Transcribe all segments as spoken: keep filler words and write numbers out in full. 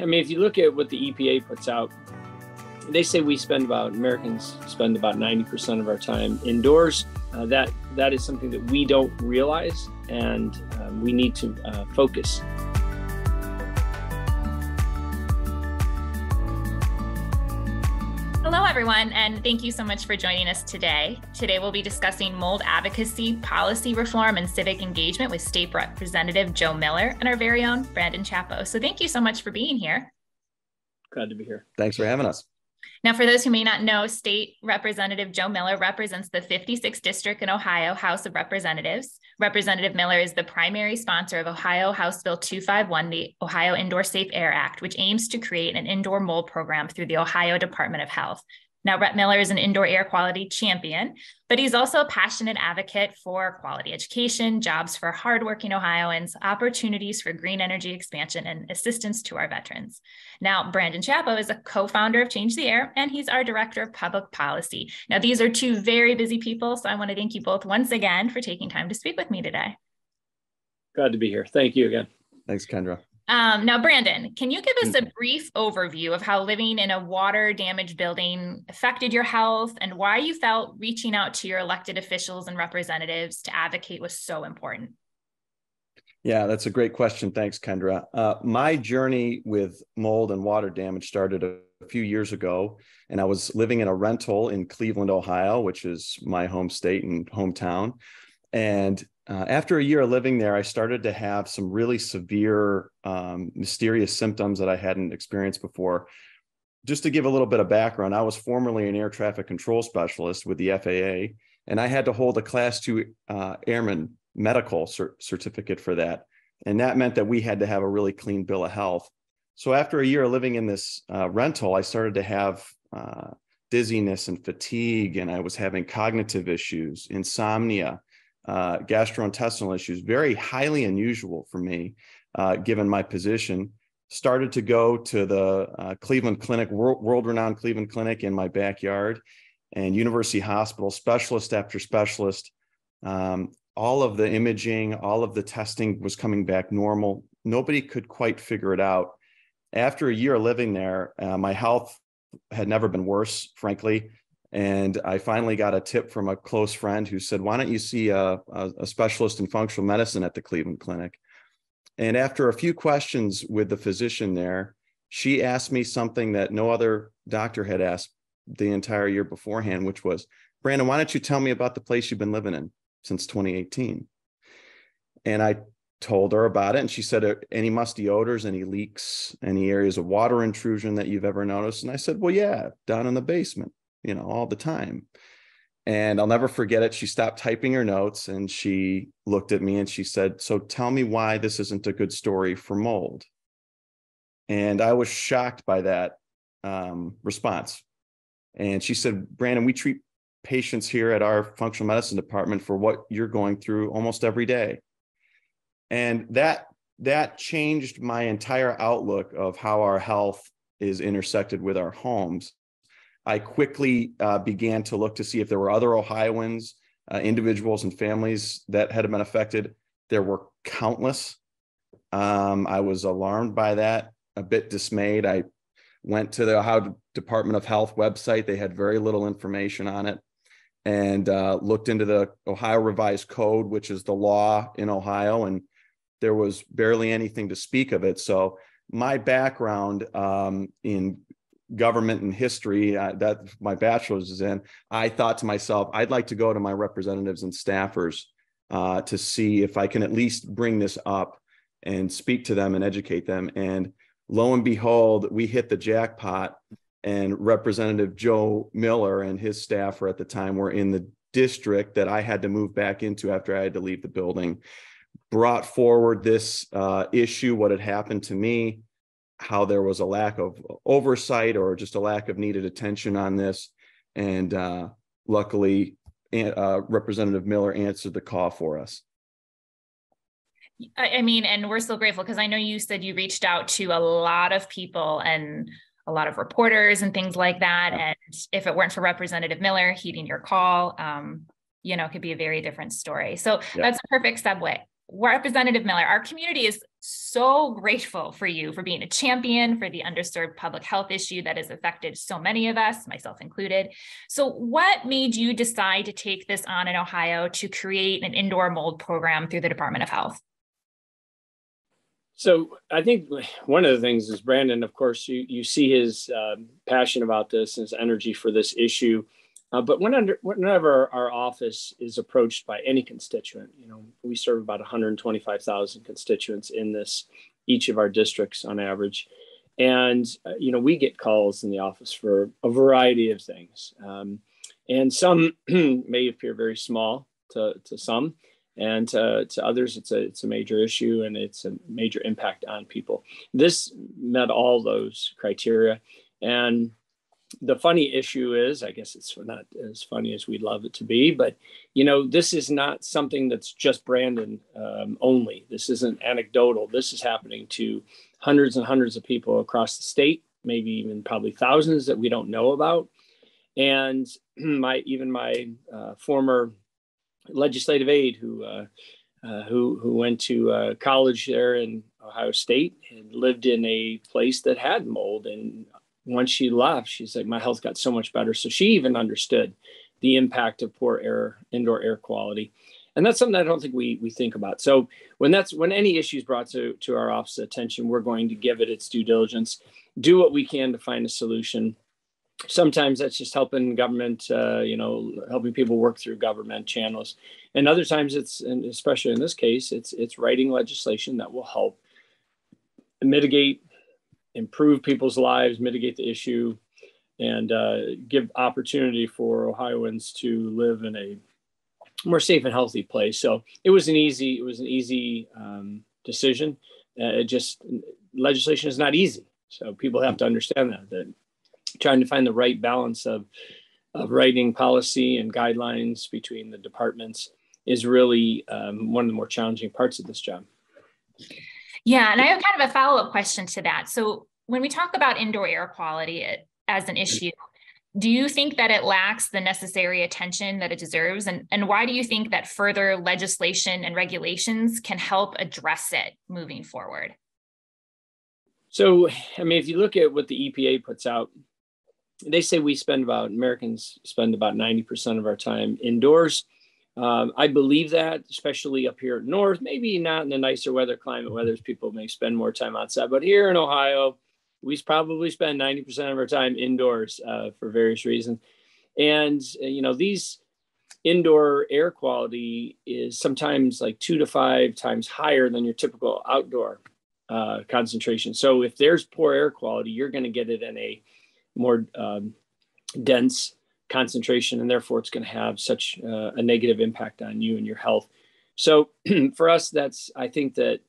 I mean, if you look at what the E P A puts out, they say we spend about, Americans spend about ninety percent of our time indoors. Uh, that that is something that we don't realize, and um, we need to uh, focus. Hello, everyone, and thank you so much for joining us today. Today, we'll be discussing mold advocacy, policy reform, and civic engagement with State Representative Joe Miller and our very own Brandon Chapo. So thank you so much for being here. Glad to be here. Thanks for having us. Now, for those who may not know, State Representative Joe Miller represents the fifty-sixth District in Ohio House of Representatives. Representative Miller is the primary sponsor of Ohio House Bill two fifty-one, the Ohio Indoor Safe Air Act, which aims to create an indoor mold program through the Ohio Department of Health. Now, Rep Miller is an indoor air quality champion, but he's also a passionate advocate for quality education, jobs for hardworking Ohioans, opportunities for green energy expansion, and assistance to our veterans. Now, Brandon Chapo is a co-founder of Change the Air, and he's our director of public policy. Now, these are two very busy people, so I want to thank you both once again for taking time to speak with me today. Glad to be here. Thank you again. Thanks, Kendra. Um, now, Brandon, can you give us a brief overview of how living in a water-damaged building affected your health and why you felt reaching out to your elected officials and representatives to advocate was so important? Yeah, that's a great question. Thanks, Kendra. Uh, my journey with mold and water damage started a few years ago, and I was living in a rental in Cleveland, Ohio, which is my home state and hometown. And Uh, after a year of living there, I started to have some really severe, um, mysterious symptoms that I hadn't experienced before. Just to give a little bit of background, I was formerly an air traffic control specialist with the F A A, and I had to hold a class two uh, airman medical cer- certificate for that. And that meant that we had to have a really clean bill of health. So after a year of living in this uh, rental, I started to have uh, dizziness and fatigue, and I was having cognitive issues, insomnia, Uh, gastrointestinal issues, very highly unusual for me, uh, given my position. Started to go to the uh, Cleveland Clinic, world, world-renowned Cleveland Clinic in my backyard, and University Hospital, specialist after specialist. Um, all of the imaging, all of the testing was coming back normal. Nobody could quite figure it out. After a year living there, uh, my health had never been worse, frankly. And I finally got a tip from a close friend who said, why don't you see a, a, a specialist in functional medicine at the Cleveland Clinic? And after a few questions with the physician there, she asked me something that no other doctor had asked the entire year beforehand, which was, Brandon, why don't you tell me about the place you've been living in since twenty eighteen? And I told her about it, and she said, any musty odors, any leaks, any areas of water intrusion that you've ever noticed? And I said, well, yeah, down in the basement, you know, all the time. And I'll never forget it. She stopped typing her notes and she looked at me and she said, so tell me why this isn't a good story for mold. And I was shocked by that um, response. And she said, Brandon, we treat patients here at our functional medicine department for what you're going through almost every day. And that, that changed my entire outlook of how our health is intersected with our homes. I quickly uh, began to look to see if there were other Ohioans, uh, individuals and families that had been affected. There were countless. Um, I was alarmed by that, a bit dismayed. I went to the Ohio Department of Health website. They had very little information on it, and uh, looked into the Ohio Revised Code, which is the law in Ohio, and there was barely anything to speak of it. So my background um, in government and history, uh, that my bachelor's is in, I thought to myself, I'd like to go to my representatives and staffers uh, to see if I can at least bring this up and speak to them and educate them. And lo and behold, we hit the jackpot, and Representative Joe Miller and his staffer at the time were in the district that I had to move back into after I had to leave the building, brought forward this uh, issue, what had happened to me, how there was a lack of oversight or just a lack of needed attention on this. And uh, luckily, uh, Representative Miller answered the call for us. I mean, and we're so grateful, because I know you said you reached out to a lot of people and a lot of reporters and things like that. Yeah. And if it weren't for Representative Miller heeding your call, um, you know, it could be a very different story. So yeah, that's a perfect segue. Representative Miller, our community is so grateful for you for being a champion for the underserved public health issue that has affected so many of us, myself included. So what made you decide to take this on in Ohio to create an indoor mold program through the Department of Health? So I think one of the things is Brandon, of course, you, you see his uh, passion about this, his energy for this issue. Uh, but whenever, whenever our office is approached by any constituent, you know, we serve about one hundred twenty-five thousand constituents in this, each of our districts on average. And, uh, you know, we get calls in the office for a variety of things. Um, and some may appear very small to, to some, and to, to others, it's a, it's a major issue and it's a major impact on people. This met all those criteria. And the funny issue is, I guess it's not as funny as we'd love it to be, but, you know, this is not something that's just Brandon um, only. This isn't anecdotal. This is happening to hundreds and hundreds of people across the state, maybe even probably thousands that we don't know about. And my even my uh, former legislative aide who uh, uh, who who went to uh, college there in Ohio State and lived in a place that had mold, and once she left, she's like, my health got so much better. So she even understood the impact of poor air, indoor air quality. And that's something I don't think we we think about. So when that's when any issue is brought to, to our office attention, we're going to give it its due diligence, do what we can to find a solution. Sometimes that's just helping government, uh, you know, helping people work through government channels. And other times it's, and especially in this case, it's it's writing legislation that will help mitigate, improve people's lives, mitigate the issue, and uh, give opportunity for Ohioans to live in a more safe and healthy place. So it was an easy, it was an easy um, decision. Uh, it just, legislation is not easy. So people have to understand that, that trying to find the right balance of, of writing policy and guidelines between the departments is really um, one of the more challenging parts of this job. Yeah, and I have kind of a follow-up question to that. So when we talk about indoor air quality as an issue, do you think that it lacks the necessary attention that it deserves? And, and why do you think that further legislation and regulations can help address it moving forward? So, I mean, if you look at what the E P A puts out, they say we spend about, Americans spend about ninety percent of our time indoors. Um, I believe that, especially up here north, maybe not in the nicer weather climate, whether people may spend more time outside, but here in Ohio, we probably spend ninety percent of our time indoors uh, for various reasons. And, you know, these indoor air quality is sometimes like two to five times higher than your typical outdoor uh, concentration. So if there's poor air quality, you're going to get it in a more um, dense concentration, and therefore it's going to have such uh, a negative impact on you and your health. So for us, that's, I think that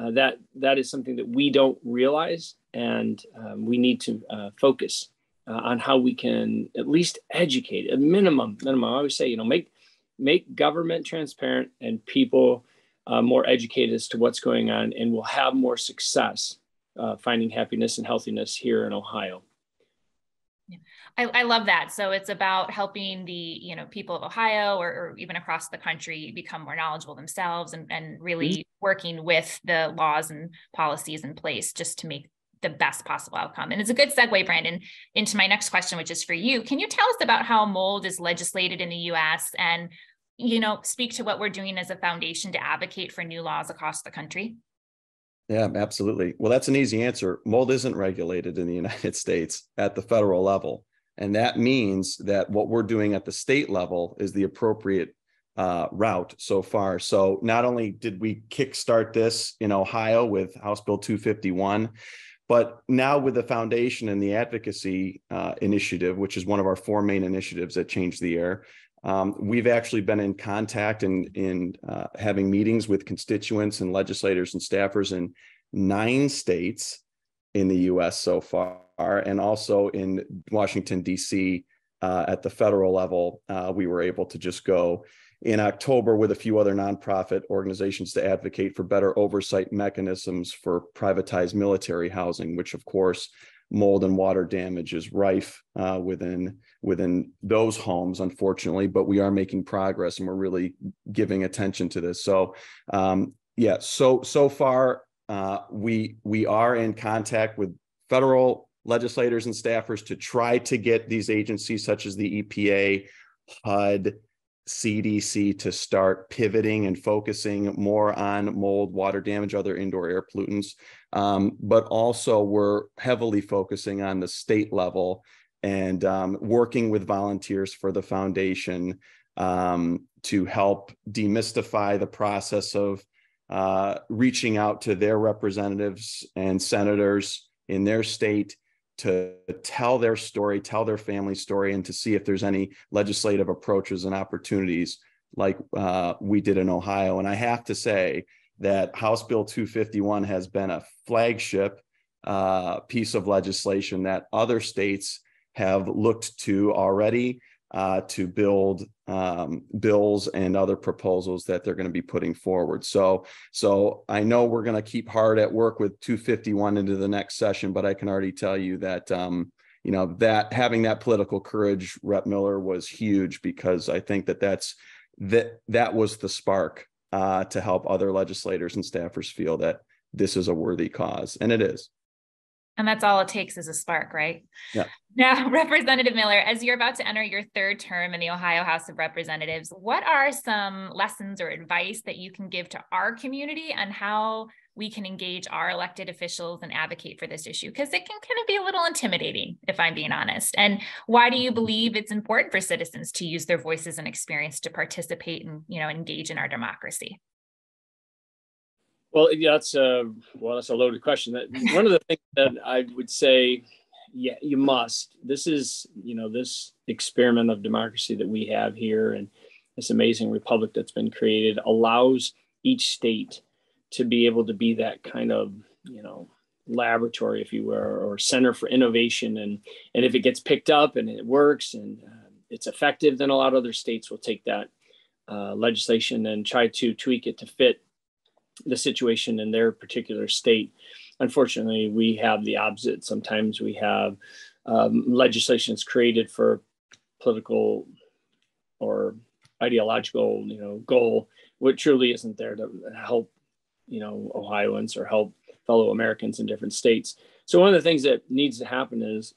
uh, that that is something that we don't realize, and um, we need to uh, focus uh, on how we can at least educate. A minimum, minimum. I always say, you know, make make government transparent and people uh, more educated as to what's going on, and we'll have more success uh, finding happiness and healthiness here in Ohio. Yeah. I, I love that. So it's about helping the, you know, people of Ohio or, or even across the country become more knowledgeable themselves, and, and really working with the laws and policies in place just to make the best possible outcome. And it's a good segue, Brandon, into my next question, which is for you. Can you tell us about how mold is legislated in the U S and, you know, speak to what we're doing as a foundation to advocate for new laws across the country? Yeah, absolutely. Well, that's an easy answer. Mold isn't regulated in the United States at the federal level. And that means that what we're doing at the state level is the appropriate uh, route so far. So not only did we kickstart this in Ohio with House Bill two fifty-one, but now with the foundation and the advocacy uh, initiative, which is one of our four main initiatives at Change the Air, Um, we've actually been in contact and in uh, having meetings with constituents and legislators and staffers in nine states in the U S so far, and also in Washington, D C uh, at the federal level. Uh, we were able to just go in October with a few other nonprofit organizations to advocate for better oversight mechanisms for privatized military housing, which, of course, mold and water damage is rife uh, within within those homes, unfortunately, but we are making progress and we're really giving attention to this. So um, Yeah, so so far uh, we we are in contact with federal legislators and staffers to try to get these agencies such as the E P A, H U D, C D C to start pivoting and focusing more on mold, water damage, other indoor air pollutants. Um, but also we're heavily focusing on the state level and um, working with volunteers for the foundation um, to help demystify the process of uh, reaching out to their representatives and senators in their state to tell their story, tell their family story, and to see if there's any legislative approaches and opportunities like uh, we did in Ohio. And I have to say that House Bill two fifty-one has been a flagship uh, piece of legislation that other states have looked to already uh, to build um, bills and other proposals that they're going to be putting forward. So, so I know we're going to keep hard at work with two fifty-one into the next session, but I can already tell you that, um, you know, that having that political courage, Representative Miller, was huge, because I think that that's, that, that was the spark uh, to help other legislators and staffers feel that this is a worthy cause. And it is. And that's all it takes is a spark, right? Yeah. Now, Representative Miller, as you're about to enter your third term in the Ohio House of Representatives, what are some lessons or advice that you can give to our community on how we can engage our elected officials and advocate for this issue? Because it can kind of be a little intimidating, if I'm being honest. And why do you believe it's important for citizens to use their voices and experience to participate and, you know, engage in our democracy? Well, yeah, that's a, well, that's a loaded question. One of the things that I would say, yeah, you must. This is, you know, this experiment of democracy that we have here and this amazing republic that's been created allows each state to be able to be that kind of, you know, laboratory, if you will, or center for innovation. And, and if it gets picked up and it works and uh, it's effective, then a lot of other states will take that uh, legislation and try to tweak it to fit the situation in their particular state. Unfortunately, we have the opposite. Sometimes we have um, legislations created for political or ideological, you know, goal, which truly isn't there to help, you know, Ohioans or help fellow Americans in different states. So one of the things that needs to happen is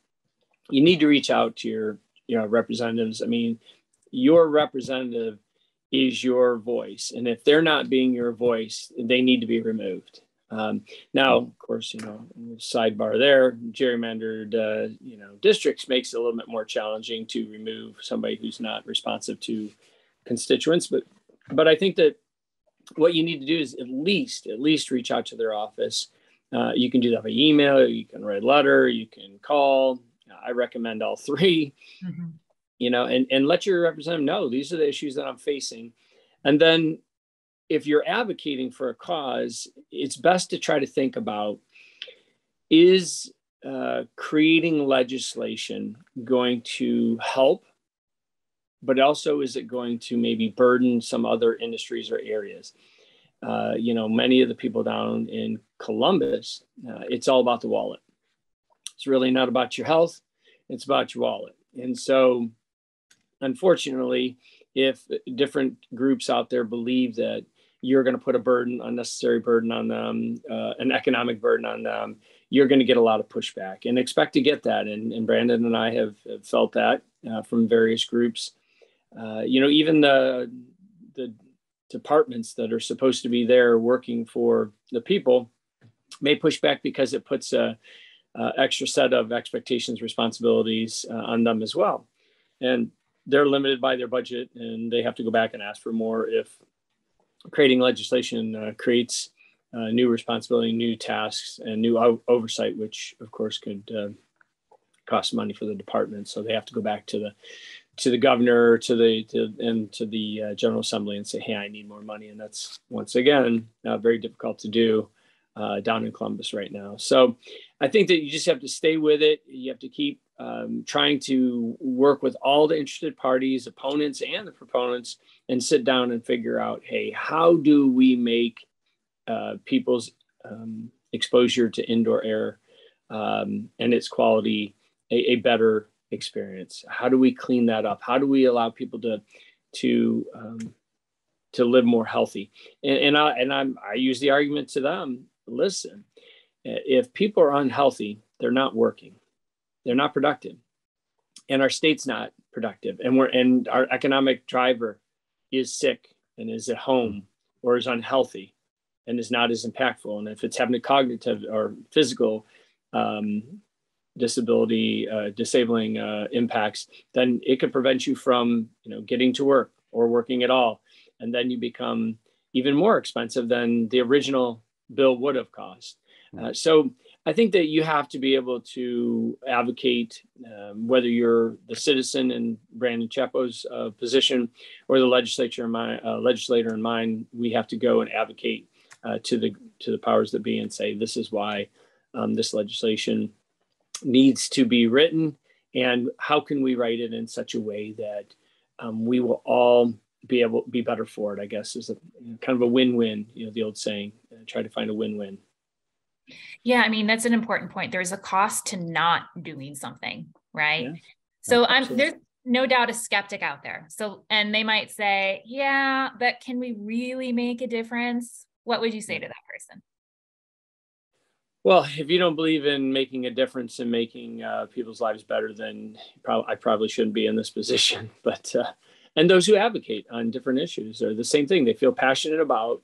you need to reach out to your, you know, representatives. I mean, your representative is your voice. And if they're not being your voice, they need to be removed. Um, now, of course, you know, sidebar there, gerrymandered, uh, you know, districts makes it a little bit more challenging to remove somebody who's not responsive to constituents. But, but I think that what you need to do is at least, at least reach out to their office. Uh, you can do that by email, you can write a letter, you can call. I recommend all three. Mm-hmm. You know, and, and let your representative know these are the issues that I'm facing. And then if you're advocating for a cause, it's best to try to think about, is uh, creating legislation going to help, but also is it going to maybe burden some other industries or areas? Uh, you know, many of the people down in Columbus, uh, it's all about the wallet. It's really not about your health, it's about your wallet. And so, unfortunately, if different groups out there believe that you're going to put a burden, unnecessary burden on them, uh, an economic burden on them, you're going to get a lot of pushback and expect to get that. And, and Brandon and I have, have felt that uh, from various groups. Uh, you know, even the, the departments that are supposed to be there working for the people may push back because it puts a uh, extra set of expectations, responsibilities uh, on them as well. And they're limited by their budget, and they have to go back and ask for more if creating legislation uh, creates uh, new responsibility, new tasks, and new o- oversight, which of course could uh, cost money for the department. So they have to go back to the to the governor, to the to, and to the uh, General Assembly, and say, "Hey, I need more money." And that's once again uh, very difficult to do uh, down in Columbus right now. So I think that you just have to stay with it. You have to keep Um, trying to work with all the interested parties, opponents and the proponents, and sit down and figure out, hey, how do we make uh, people's um, exposure to indoor air um, and its quality a, a better experience? How do we clean that up? How do we allow people to, to um, to live more healthy. And, and I and I'm, I use the argument to them, listen, if people are unhealthy, they're not working, they're not productive, and our state's not productive, and we're and our economic driver is sick and is at home or is unhealthy and is not as impactful. And if it's having a cognitive or physical um, disability, uh, disabling uh, impacts, then it could prevent you from, you know, getting to work or working at all. And then you become even more expensive than the original bill would have cost. Uh, so I think that you have to be able to advocate, um, whether you're the citizen in Brandon Chapo's uh, position or the legislature in my, uh, legislator in mine, we have to go and advocate uh, to the to the powers that be and say, this is why um, this legislation needs to be written, and how can we write it in such a way that um, we will all be able be better for it, I guess, is a kind of a win-win, you know, the old saying, uh, try to find a win-win. Yeah, I mean, that's an important point. There's a cost to not doing something, right? Yeah, so I'm, there's no doubt a skeptic out there. So, and they might say, yeah, but can we really make a difference? What would you say to that person? Well, if you don't believe in making a difference and making uh, people's lives better, then prob- I probably shouldn't be in this position. But uh, and those who advocate on different issues are the same thing. They feel passionate about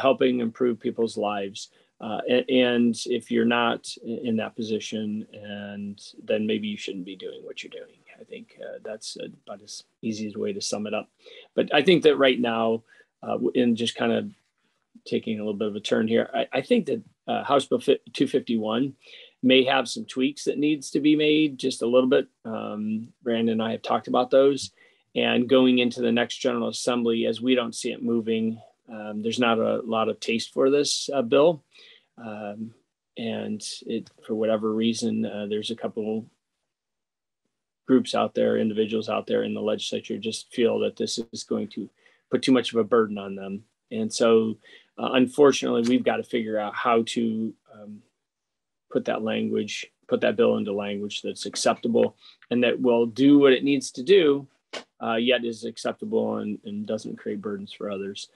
helping improve people's lives. Uh, and, and if you're not in that position, and then maybe you shouldn't be doing what you're doing. I think uh, that's about as easy a way to sum it up. But I think that right now, uh, in just kind of taking a little bit of a turn here, I, I think that uh, House Bill two fifty-one may have some tweaks that needs to be made just a little bit. Um, Brandon and I have talked about those. And going into the next General Assembly, as we don't see it moving, um, there's not a lot of taste for this uh, bill. Um, and it, for whatever reason, uh, there's a couple groups out there, individuals out there in the legislature just feel that this is going to put too much of a burden on them. And so, uh, unfortunately, we've got to figure out how to um, put that language, put that bill into language that's acceptable and that will do what it needs to do, uh, yet is acceptable and, and doesn't create burdens for others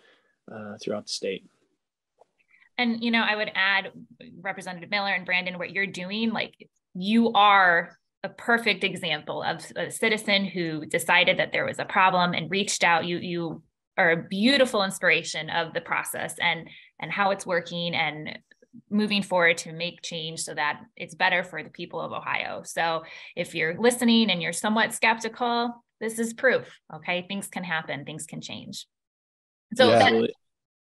uh, throughout the state. And, you know, I would add, Representative Miller and Brandon, what you're doing, like, you are a perfect example of a citizen who decided that there was a problem and reached out. You you are a beautiful inspiration of the process and, and how it's working and moving forward to make change so that it's better for the people of Ohio. So if you're listening and you're somewhat skeptical, this is proof, okay? Things can happen, things can change. So yeah. that,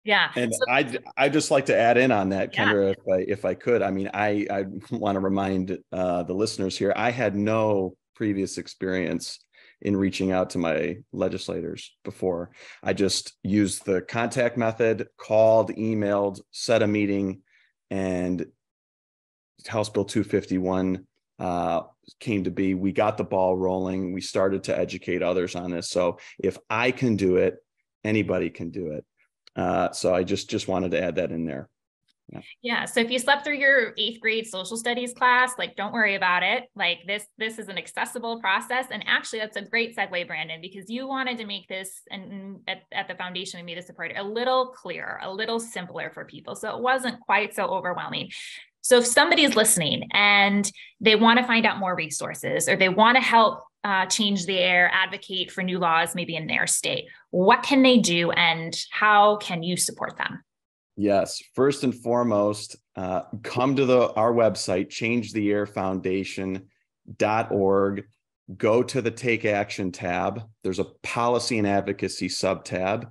Yeah. And so, I'd, I'd just like to add in on that, Kendra, yeah. if, I, if I could. I mean, I, I want to remind uh, the listeners here, I had no previous experience in reaching out to my legislators before. I just used the contact method, called, emailed, set a meeting, and House Bill two fifty-one uh, came to be. We got the ball rolling. We started to educate others on this. So if I can do it, anybody can do it. Uh, so I just, just wanted to add that in there. Yeah. yeah. So if you slept through your eighth grade social studies class, like, don't worry about it. Like this, this is an accessible process. And actually that's a great segue, Brandon, because you wanted to make this, and at, at the foundation, we made this a little clearer, a little simpler for people. So it wasn't quite so overwhelming. So if somebody's listening and they want to find out more resources, or they want to help uh, change the air, advocate for new laws, maybe in their state, what can they do and how can you support them? Yes. First and foremost, uh, come to the our website, change the air foundation dot org. Go to the Take Action tab. There's a Policy and Advocacy sub-tab.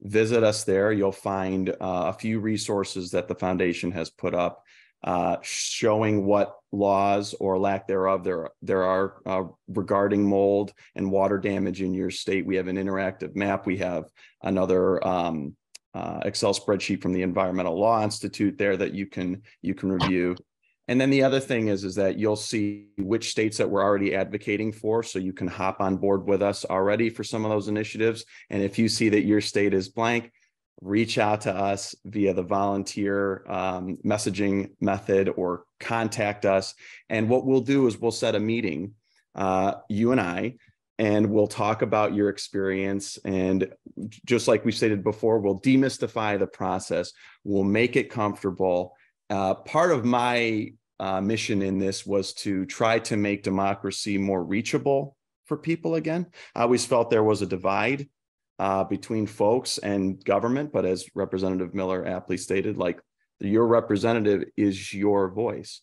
Visit us there. You'll find uh, a few resources that the foundation has put up, Uh, showing what laws or lack thereof there, there are uh, regarding mold and water damage in your state. We have an interactive map. We have another um, uh, Excel spreadsheet from the Environmental Law Institute there that you can you can review. And then the other thing is, is that you'll see which states that we're already advocating for, so you can hop on board with us already for some of those initiatives. And if you see that your state is blank, reach out to us via the volunteer um, messaging method or contact us. And what we'll do is we'll set a meeting, uh, you and I, and we'll talk about your experience. And just like we stated before, we'll demystify the process. We'll make it comfortable. Uh, part of my uh, mission in this was to try to make democracy more reachable for people again. I always felt there was a divide uh, between folks and government, but as Representative Miller aptly stated, like, your representative is your voice,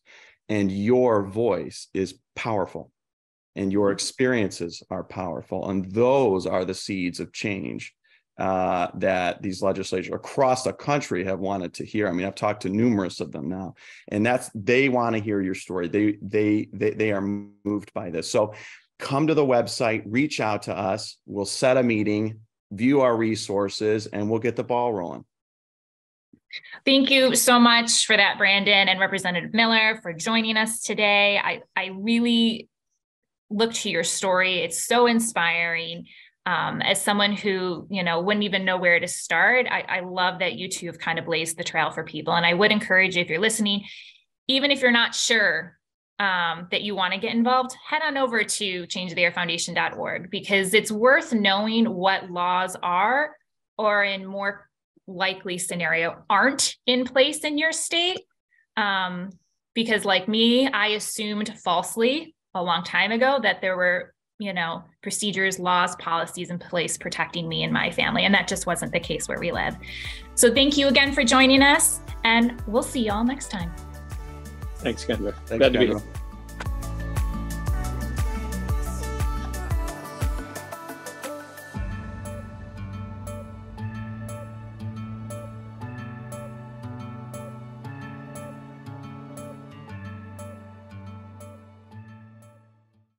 and your voice is powerful, and your experiences are powerful. And those are the seeds of change uh, that these legislatures across the country have wanted to hear. I mean, I've talked to numerous of them now, and that's, they want to hear your story. They, they, they, they are moved by this. So come to the website, reach out to us. We'll set a meeting, view our resources, and we'll get the ball rolling. Thank you so much for that, Brandon, and Representative Miller, for joining us today. I, I really look to your story. It's so inspiring. Um, as someone who, you know, wouldn't even know where to start, I, I love that you two have kind of blazed the trail for people. And I would encourage you, if you're listening, even if you're not sure um, that you want to get involved, head on over to change the air foundation dot org, because it's worth knowing what laws are, or in more likely scenario, aren't in place in your state. Um, because like me, I assumed falsely a long time ago that there were, you know, procedures, laws, policies in place protecting me and my family. And that just wasn't the case where we live. So thank you again for joining us, and we'll see y'all next time. Thanks, Kendra. Thanks, Glad Kendra. to be here.